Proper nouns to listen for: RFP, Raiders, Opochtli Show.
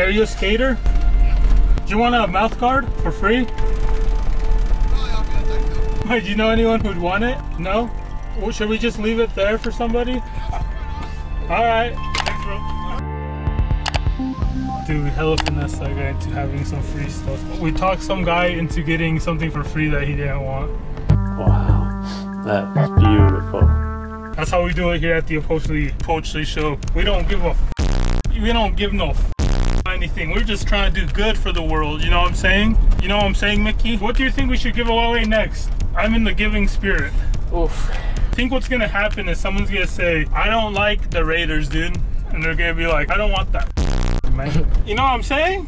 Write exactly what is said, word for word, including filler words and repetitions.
Are you a skater? Yeah. Do you want a mouth guard for free? No, Wait, do you know anyone who'd want it? No? Well, should we just leave it there for somebody? Yeah. Alright. Thanks, bro. Dude, we hella finessed that guy into having some free stuff. We talked some guy into getting something for free that he didn't want. Wow, that's beautiful. That's how we do it here at the Opochtli Opochtli Show. We don't give a f we don't give no f anything. We're just trying to do good for the world, you know what I'm saying? You know what I'm saying, Mickey? What do you think we should give away next? I'm in the giving spirit. Oof. I think what's gonna happen is someone's gonna say, I don't like the Raiders, dude. And they're gonna be like, I don't want that, man. You know what I'm saying?